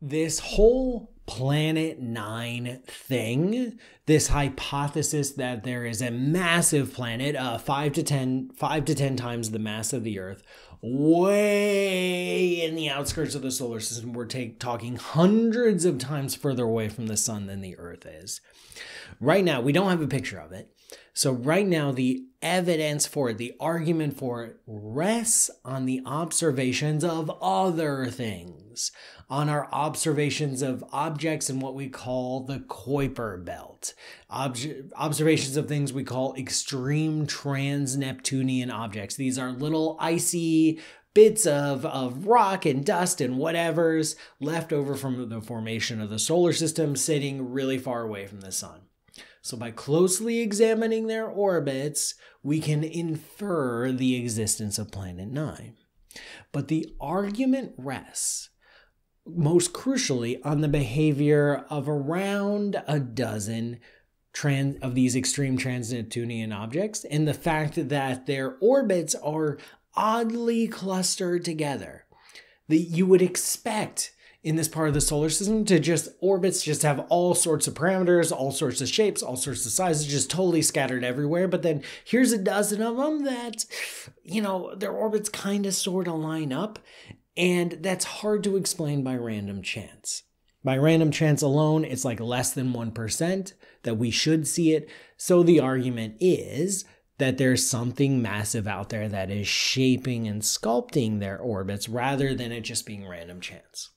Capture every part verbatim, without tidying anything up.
This whole Planet Nine thing, this hypothesis that there is a massive planet, uh, five to ten, five to ten times the mass of the Earth, way in the outskirts of the solar system. We're take, talking hundreds of times further away from the sun than the Earth is. Right now, we don't have a picture of it. So right now, the evidence for it, the argument for it, rests on the observations of other things, on our observations of objects in what we call the Kuiper Belt, Ob observations of things we call extreme trans-Neptunian objects. These are little icy bits of, of rock and dust and whatever's left over from the formation of the solar system sitting really far away from the sun. So by closely examining their orbits, we can infer the existence of Planet Nine. But the argument rests, most crucially, on the behavior of around a dozen trans of these extreme trans-Neptunian objects and the fact that their orbits are oddly clustered together. That you would expect in this part of the solar system to just orbits just have all sorts of parameters, all sorts of shapes, all sorts of sizes, just totally scattered everywhere. But then here's a dozen of them that, you know, their orbits kind of sort of line up. And that's hard to explain by random chance. By random chance alone, it's like less than one percent that we should see it. So the argument is that there's something massive out there that is shaping and sculpting their orbits rather than it just being random chance.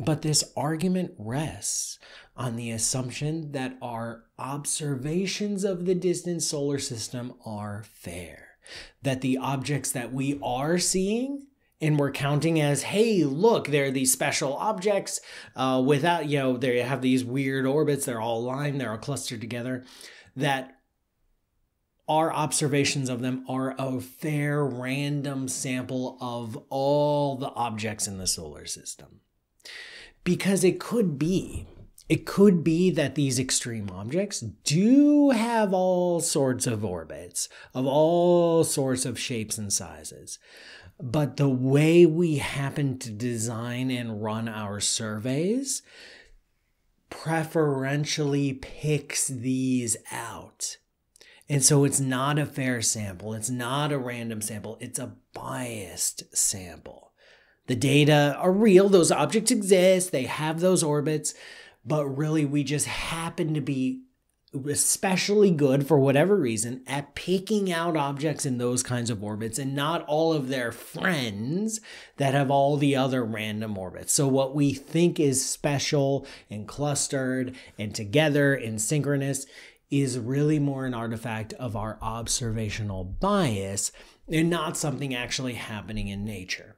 But this argument rests on the assumption that our observations of the distant solar system are fair, that the objects that we are seeing and we're counting as, hey, look, they're these special objects uh, without, you know, they have these weird orbits, they're all aligned, they're all clustered together, that our observations of them are a fair random sample of all the objects in the solar system. Because it could be, it could be that these extreme objects do have all sorts of orbits, of all sorts of shapes and sizes. But the way we happen to design and run our surveys preferentially picks these out. And so it's not a fair sample. It's not a random sample. It's a biased sample. The data are real. Those objects exist. They have those orbits. But really, we just happen to be especially good, for whatever reason, at picking out objects in those kinds of orbits and not all of their friends that have all the other random orbits. So what we think is special and clustered and together and synchronous is really more an artifact of our observational bias and not something actually happening in nature.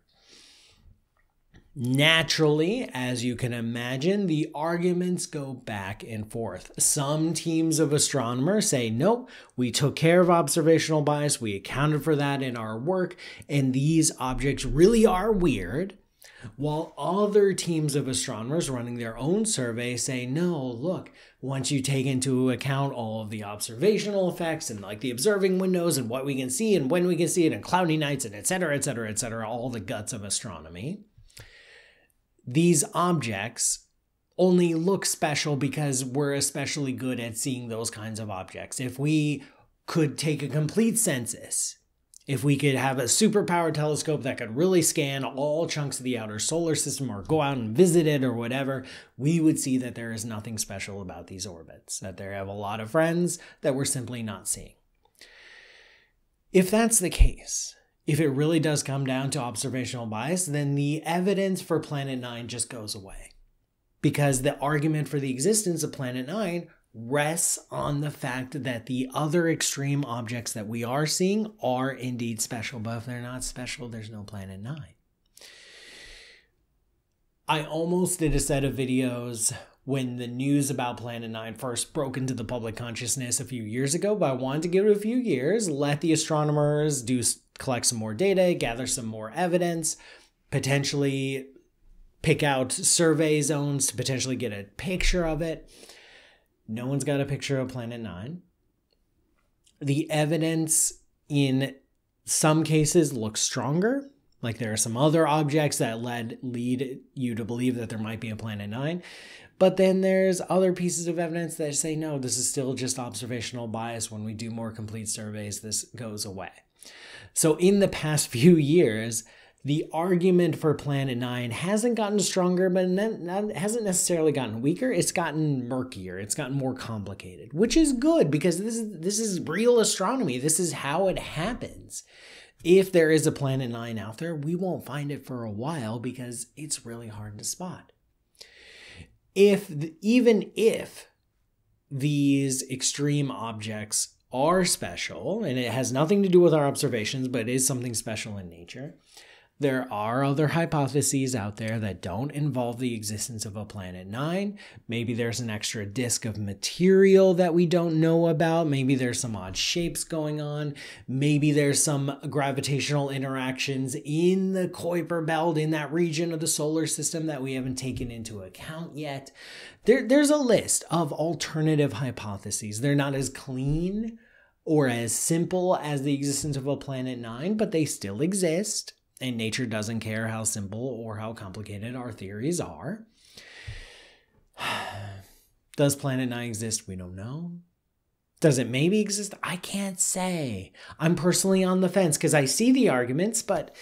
Naturally, as you can imagine, the arguments go back and forth. Some teams of astronomers say, nope, we took care of observational bias, we accounted for that in our work, and these objects really are weird. While other teams of astronomers running their own survey say, no, look, once you take into account all of the observational effects and like the observing windows and what we can see and when we can see it and cloudy nights and et cetera, et cetera, et cetera, all the guts of astronomy, these objects only look special because we're especially good at seeing those kinds of objects. If we could take a complete census, if we could have a superpower telescope that could really scan all chunks of the outer solar system or go out and visit it or whatever, we would see that there is nothing special about these orbits, that they have a lot of friends that we're simply not seeing. If that's the case, if it really does come down to observational bias, then the evidence for Planet Nine just goes away. Because the argument for the existence of Planet Nine rests on the fact that the other extreme objects that we are seeing are indeed special, but if they're not special, there's no Planet Nine. I almost did a set of videos when the news about Planet Nine first broke into the public consciousness a few years ago, but I wanted to give it a few years, let the astronomers do collect some more data, gather some more evidence, potentially pick out survey zones to potentially get a picture of it. No one's got a picture of Planet Nine. The evidence in some cases looks stronger. Like there are some other objects that led lead you to believe that there might be a Planet Nine. But then there's other pieces of evidence that say, no, this is still just observational bias. When we do more complete surveys, this goes away. So in the past few years, the argument for Planet Nine hasn't gotten stronger, but it hasn't necessarily gotten weaker. It's gotten murkier. It's gotten more complicated, which is good because this is, this is real astronomy. This is how it happens. If there is a Planet Nine out there, we won't find it for a while because it's really hard to spot. If the, even if these extreme objects are special, and it has nothing to do with our observations, but it is something special in nature, there are other hypotheses out there that don't involve the existence of a Planet Nine. Maybe there's an extra disk of material that we don't know about. Maybe there's some odd shapes going on. Maybe there's some gravitational interactions in the Kuiper Belt, in that region of the solar system that we haven't taken into account yet. There, there's a list of alternative hypotheses. They're not as clean or as simple as the existence of a Planet Nine, but they still exist. And nature doesn't care how simple or how complicated our theories are. Does Planet Nine exist? We don't know. Does it maybe exist? I can't say. I'm personally on the fence because I see the arguments, but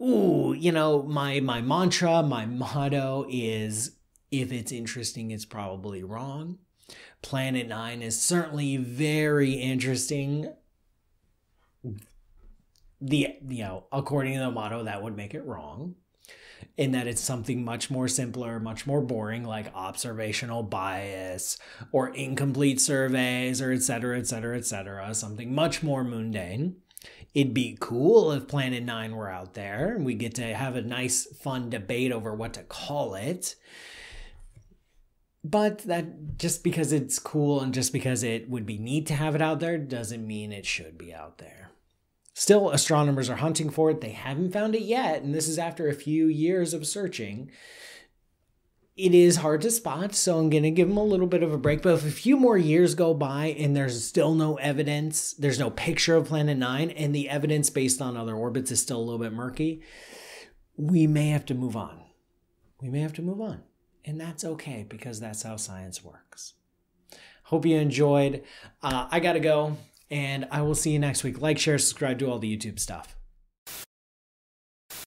ooh, you know, my my mantra, my motto is, if it's interesting, it's probably wrong. Planet Nine is certainly very interesting. The, you know, according to the motto, that would make it wrong, in that it's something much more simpler, much more boring, like observational bias or incomplete surveys or et cetera, et cetera, et cetera, something much more mundane. It'd be cool if Planet Nine were out there and we get to have a nice, fun debate over what to call it. But that just because it's cool and just because it would be neat to have it out there doesn't mean it should be out there. Still, astronomers are hunting for it. They haven't found it yet, and this is after a few years of searching. It is hard to spot, so I'm going to give them a little bit of a break. But if a few more years go by and there's still no evidence, there's no picture of Planet Nine, and the evidence based on other orbits is still a little bit murky, we may have to move on. We may have to move on, and that's okay because that's how science works. Hope you enjoyed. Uh, I got to go. And I will see you next week. Like, share, subscribe, do all the YouTube stuff.